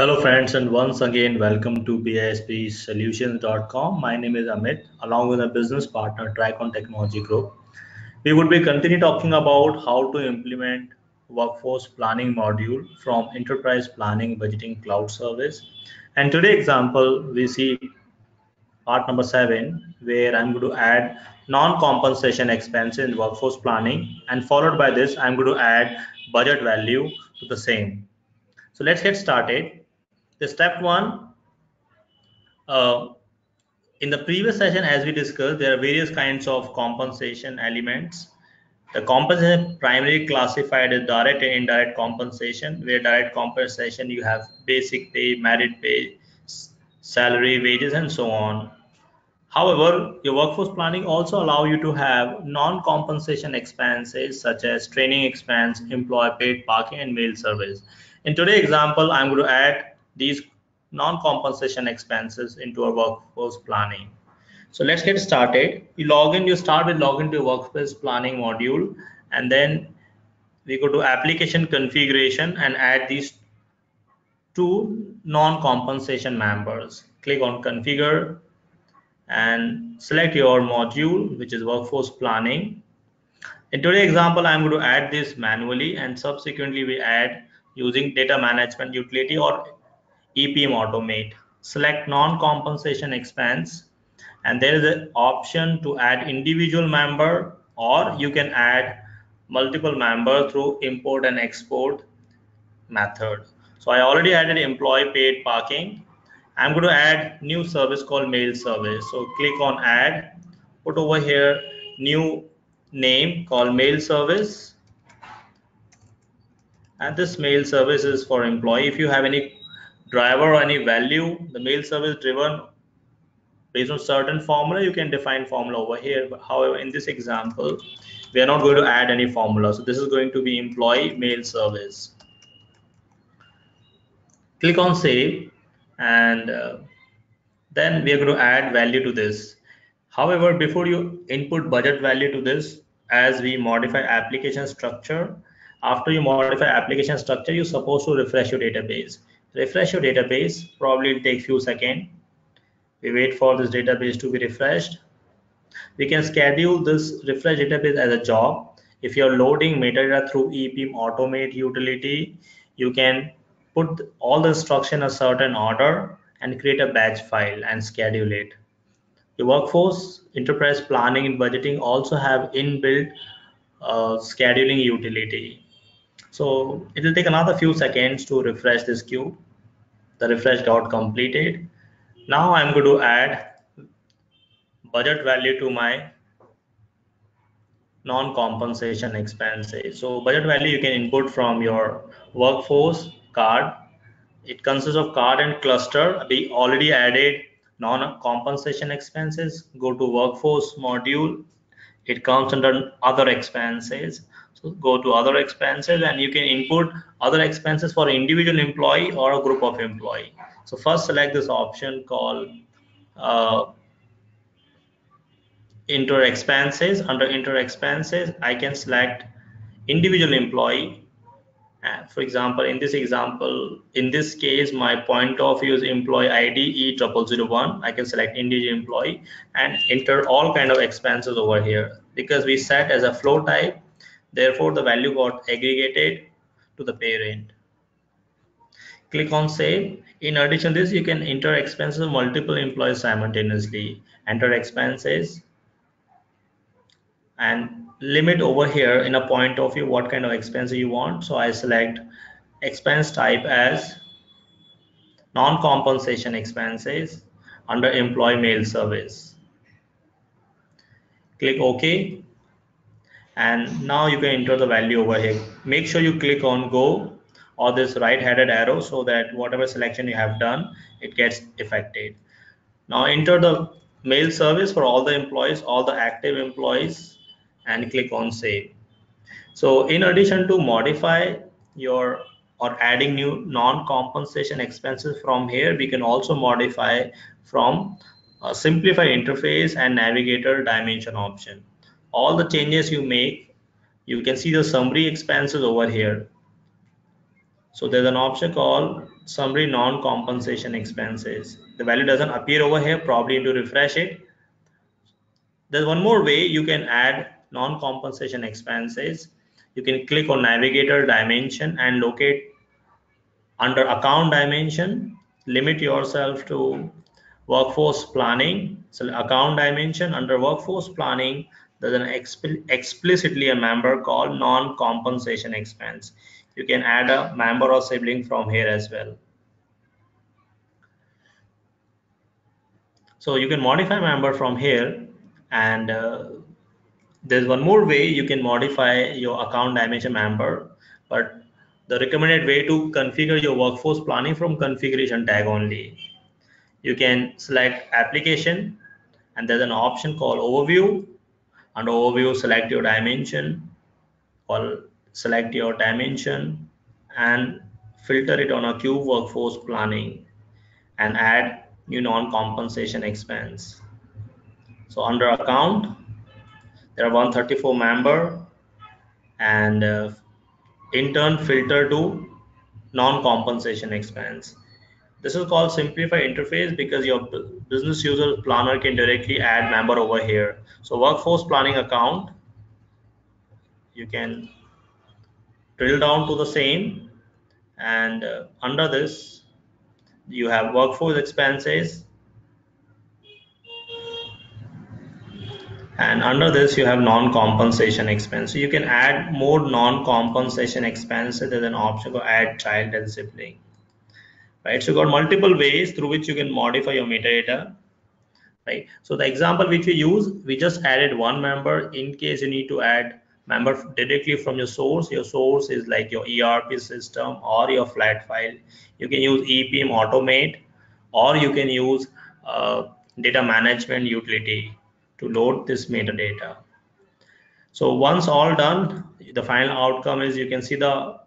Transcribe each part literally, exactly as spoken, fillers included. Hello friends, and once again welcome to B I S P Solutions dot com. My name is Amit, along with my business partner Tricon Technology Group. We would be continue talking about how to implement workforce planning module from Enterprise Planning Budgeting Cloud Service. And today example we see part number seven, where I'm going to add non-compensation expenses in workforce planning, and followed by this I'm going to add budget value to the same. So let's get started. The step one, uh, in the previous session, as we discussed, there are various kinds of compensation elements. The compensation primarily classified as direct and indirect compensation, where direct compensation you have basic pay, merit pay, salary, wages, and so on. However, your workforce planning also allow you to have non-compensation expenses such as training expense, employee paid parking, and mail service. In today's example, I'm going to add these non-compensation expenses into our workforce planning. So let's get started. You log in, you start with login to your workforce planning module, and then we go to application configuration and add these two non-compensation members. Click on configure and select your module, which is workforce planning. In today's example, I'm going to add this manually, and subsequently we add using data management utility or E P M Automate. Select non-compensation expense, and there is an option to add individual member, or you can add multiple member through import and export method. So I already added employee paid parking. I'm going to add new service called mail service. So click on add, put over here new name called mail service, and this mail service is for employee. If you have any driver or any value, the mail service driven based on certain formula, you can define formula over here. But however, in this example, we are not going to add any formula. So this is going to be employee mail service. Click on save, and uh, then we are going to add value to this. However, before you input budget value to this, as we modify application structure, after you modify application structure, you're supposed to refresh your database. Refresh your database, probably it'll take few seconds. We wait for this database to be refreshed. We can schedule this refresh database as a job. If you're loading metadata through E P M Automate utility, you can put all the instruction in a certain order and create a batch file and schedule it. Your workforce enterprise planning and budgeting also have inbuilt uh, scheduling utility. So it will take another few seconds to refresh this queue. The refresh got completed. Now I'm going to add budget value to my non-compensation expenses. So budget value you can input from your workforce card. It consists of card and cluster. We already added non-compensation expenses. Go to workforce module. It comes under other expenses. So go to other expenses, and you can input other expenses for individual employee or a group of employee. So first select this option called uh, inter expenses. Under inter expenses, I can select individual employee. Uh, for example, in this example, in this case, my point of view is employee I D E zero zero zero one. I can select individual employee and enter all kind of expenses over here. Because we set as a flow type, therefore the value got aggregated to the parent. Click on save. In addition to this, you can enter expenses of multiple employees simultaneously. Enter expenses and limit over here in a point of view what kind of expense you want. So I select expense type as non-compensation expenses under employee mail service. Click OK. And now you can enter the value over here. Make sure you click on go or this right-handed arrow so that whatever selection you have done, it gets affected. Now enter the mail service for all the employees, all the active employees, and click on save. So in addition to modify your or adding new non-compensation expenses from here, we can also modify from a simplified interface and navigator dimension option. All the changes you make, you can see the summary expenses over here. So there's an option called summary non-compensation expenses. The value doesn't appear over here, probably to refresh it. There's one more way you can add non-compensation expenses. You can click on navigator dimension and locate under account dimension, limit yourself to workforce planning. So account dimension, under workforce planning, there's an exp explicitly a member called non-compensation expense. You can add a member or sibling from here as well. So you can modify member from here, and uh, there's one more way you can modify your account dimension member, but the recommended way to configure your workforce planning from configuration tag only. You can select application, and there's an option called overview. Under overview, select your dimension or select your dimension and filter it on a queue workforce planning and add new non-compensation expense. So under account, there are one hundred thirty-four member, and uh, in turn filter to non-compensation expense. This is called simplify interface because your business user planner can directly add member over here. So workforce planning account, you can drill down to the same, and uh, under this you have workforce expenses, and under this you have non-compensation expense. So you can add more non-compensation expenses. There's an option to add child and sibling. Right, so you got multiple ways through which you can modify your metadata. Right, so the example which we use, we just added one member. In case you need to add member directly from your source, your source is like your E R P system or your flat file. You can use E P M Automate, or you can use uh, data management utility to load this metadata. So once all done, the final outcome is you can see the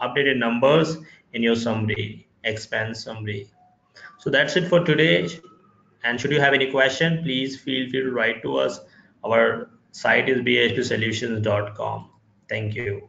updated numbers in your summary, expense summary. So that's it for today. And should you have any question, please feel free to write to us. Our site is B I S P Solutions dot com. Thank you.